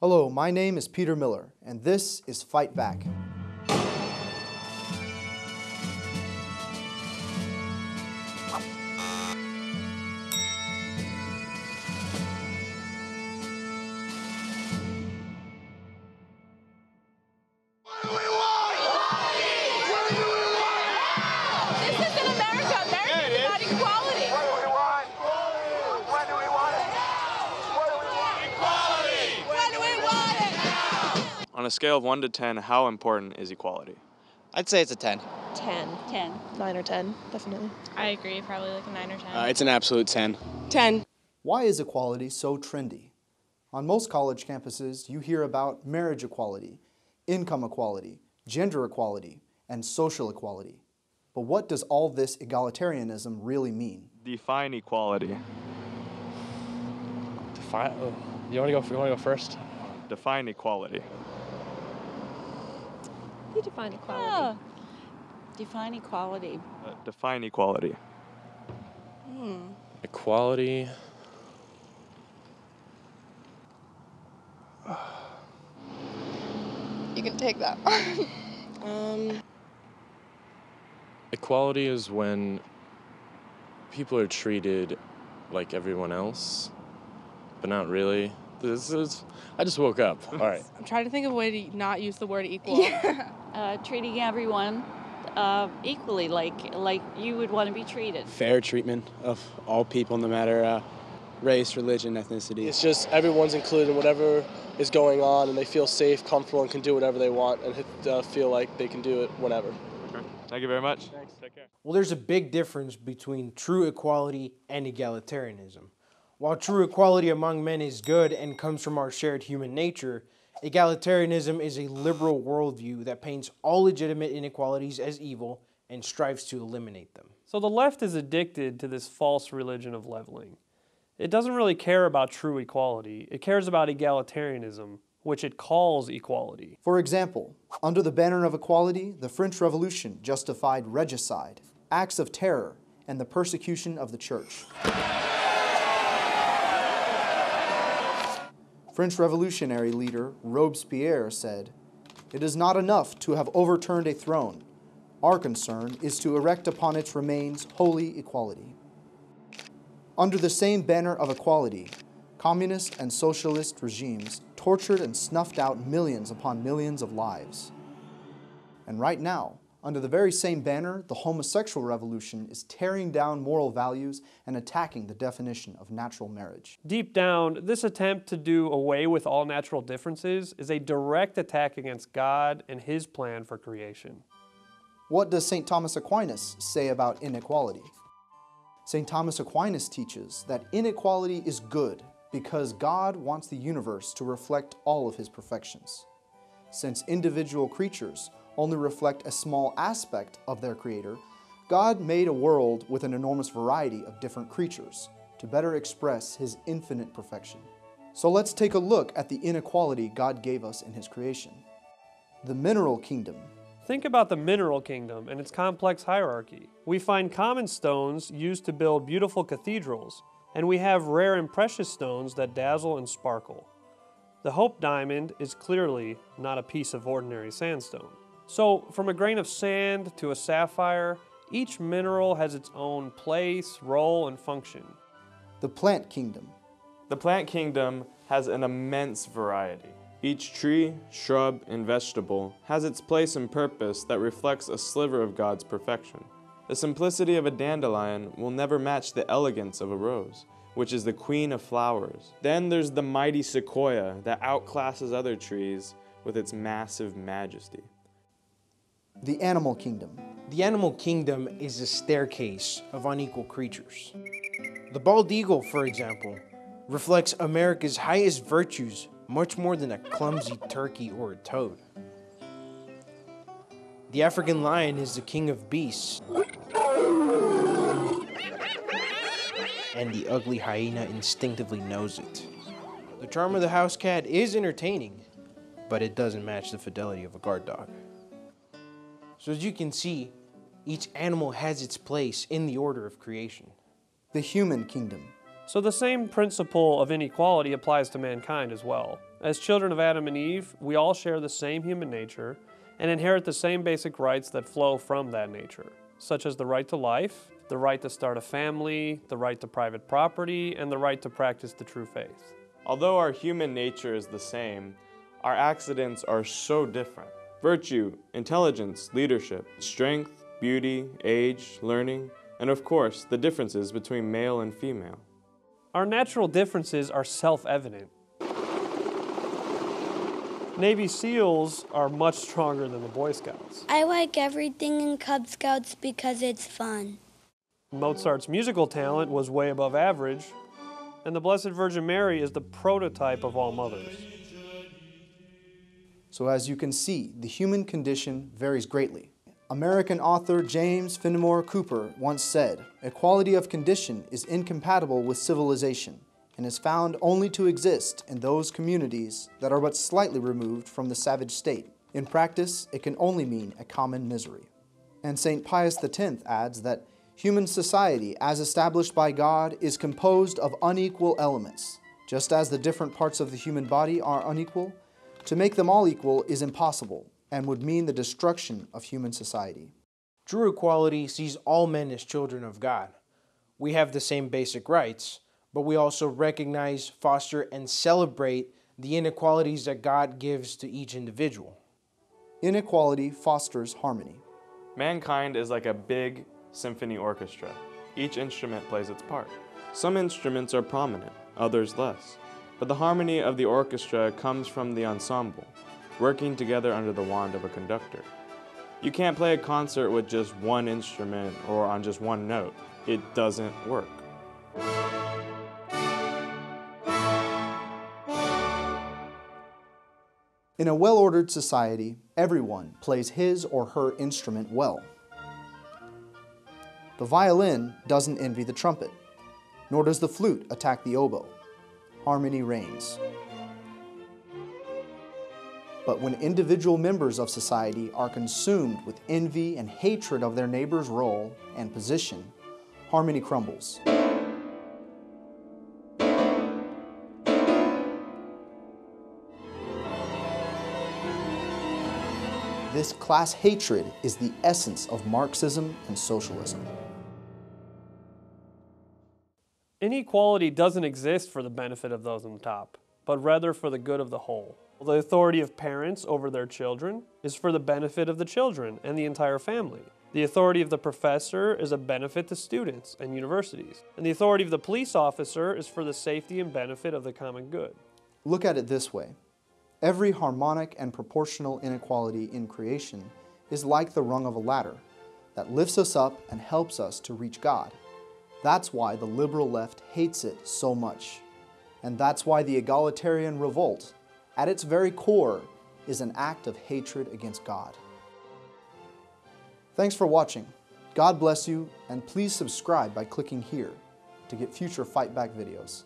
Hello, my name is Peter Miller, and this is Fight Back. On a scale of 1 to 10, how important is equality? I'd say it's a 10. 10. 10. 9 or 10, definitely. I agree, probably like a 9 or 10. It's an absolute 10. 10. Why is equality so trendy? On most college campuses, you hear about marriage equality, income equality, gender equality, and social equality. But what does all this egalitarianism really mean? Define equality. Define, you wanna go first? Define equality. You define equality. Yeah. Define equality. Define equality. Equality. You can take that. Equality is when people are treated like everyone else, but not really. I just woke up. All right. I'm trying to think of a way to not use the word equal. Yeah. Treating everyone equally, like you would want to be treated. Fair treatment of all people, no matter race, religion, ethnicity. It's just everyone's included in whatever is going on, and they feel safe, comfortable, and can do whatever they want, and feel like they can do it whenever. Okay. Thank you very much. Thanks. Take care. Well, there's a big difference between true equality and egalitarianism. While true equality among men is good and comes from our shared human nature, egalitarianism is a liberal worldview that paints all legitimate inequalities as evil and strives to eliminate them. So the left is addicted to this false religion of leveling. It doesn't really care about true equality. It cares about egalitarianism, which it calls equality. For example, under the banner of equality, the French Revolution justified regicide, acts of terror, and the persecution of the church. French revolutionary leader Robespierre said, "It is not enough to have overturned a throne. Our concern is to erect upon its remains holy equality." Under the same banner of equality, communist and socialist regimes tortured and snuffed out millions upon millions of lives. And right now, under the very same banner, the homosexual revolution is tearing down moral values and attacking the definition of natural marriage. Deep down, this attempt to do away with all natural differences is a direct attack against God and His plan for creation. What does St. Thomas Aquinas say about inequality? St. Thomas Aquinas teaches that inequality is good because God wants the universe to reflect all of His perfections. Since individual creatures only reflect a small aspect of their Creator, God made a world with an enormous variety of different creatures to better express His infinite perfection. So let's take a look at the inequality God gave us in His creation. The mineral kingdom. Think about the mineral kingdom and its complex hierarchy. We find common stones used to build beautiful cathedrals, and we have rare and precious stones that dazzle and sparkle. The Hope Diamond is clearly not a piece of ordinary sandstone. So, from a grain of sand to a sapphire, each mineral has its own place, role, and function. The plant kingdom. The plant kingdom has an immense variety. Each tree, shrub, and vegetable has its place and purpose that reflects a sliver of God's perfection. The simplicity of a dandelion will never match the elegance of a rose, which is the queen of flowers. Then there's the mighty sequoia that outclasses other trees with its massive majesty. The animal kingdom. The animal kingdom is a staircase of unequal creatures. The bald eagle, for example, reflects America's highest virtues much more than a clumsy turkey or a toad. The African lion is the king of beasts, and the ugly hyena instinctively knows it. The charm of the house cat is entertaining, but it doesn't match the fidelity of a guard dog. So as you can see, each animal has its place in the order of creation. The human kingdom. So the same principle of inequality applies to mankind as well. As children of Adam and Eve, we all share the same human nature and inherit the same basic rights that flow from that nature, such as the right to life, the right to start a family, the right to private property, and the right to practice the true faith. Although our human nature is the same, our accidents are so different. Virtue, intelligence, leadership, strength, beauty, age, learning, and of course, the differences between male and female. Our natural differences are self-evident. Navy SEALs are much stronger than the Boy Scouts. I like everything in Cub Scouts because it's fun. Mozart's musical talent was way above average, and the Blessed Virgin Mary is the prototype of all mothers. So as you can see, the human condition varies greatly. American author James Fenimore Cooper once said, "Equality of condition is incompatible with civilization, and is found only to exist in those communities that are but slightly removed from the savage state. In practice, it can only mean a common misery." And St. Pius X adds that human society, as established by God, is composed of unequal elements. Just as the different parts of the human body are unequal, to make them all equal is impossible and would mean the destruction of human society. True equality sees all men as children of God. We have the same basic rights, but we also recognize, foster, and celebrate the inequalities that God gives to each individual. Inequality fosters harmony. Mankind is like a big symphony orchestra. Each instrument plays its part. Some instruments are prominent, others less. But the harmony of the orchestra comes from the ensemble, working together under the wand of a conductor. You can't play a concert with just one instrument or on just one note. It doesn't work. In a well-ordered society, everyone plays his or her instrument well. The violin doesn't envy the trumpet, nor does the flute attack the oboe. Harmony reigns. But when individual members of society are consumed with envy and hatred of their neighbor's role and position, harmony crumbles. This class hatred is the essence of Marxism and socialism. Inequality doesn't exist for the benefit of those on top, but rather for the good of the whole. The authority of parents over their children is for the benefit of the children and the entire family. The authority of the professor is a benefit to students and universities. And the authority of the police officer is for the safety and benefit of the common good. Look at it this way. Every harmonic and proportional inequality in creation is like the rung of a ladder that lifts us up and helps us to reach God. That's why the liberal left hates it so much. And that's why the egalitarian revolt, at its very core, is an act of hatred against God. Thanks for watching. God bless you, and please subscribe by clicking here to get future Fight Back videos.